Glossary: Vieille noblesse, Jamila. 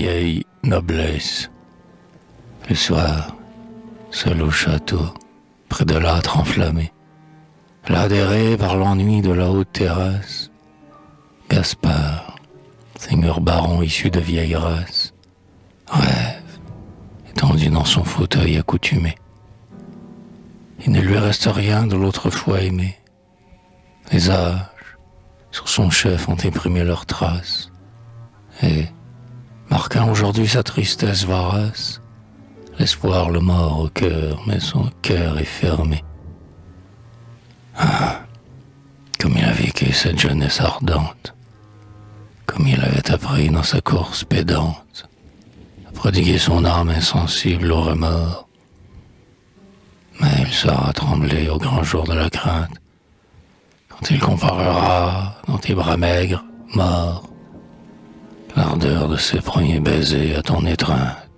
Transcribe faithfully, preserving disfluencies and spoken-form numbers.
vieille noblesse. Le soir, seul au château, près de l'âtre enflammé, ladéré par l'ennui de la haute terrasse, Gaspard, seigneur baron issu de vieille race, rêve, étendu dans son fauteuil accoutumé. Il ne lui reste rien de l'autrefois aimé. Les âges, sur son chef, ont imprimé leurs traces, et, marquant aujourd'hui sa tristesse vorace, l'espoir le mord au cœur, mais son cœur est fermé. Ah, comme il a vécu cette jeunesse ardente, comme il avait appris dans sa course pédante à prodiguer son âme insensible au remords. Mais il sera tremblé au grand jour de la crainte, quand il comparera dans tes bras maigres, morts, l'ardeur de ses premiers baisers à ton étreinte.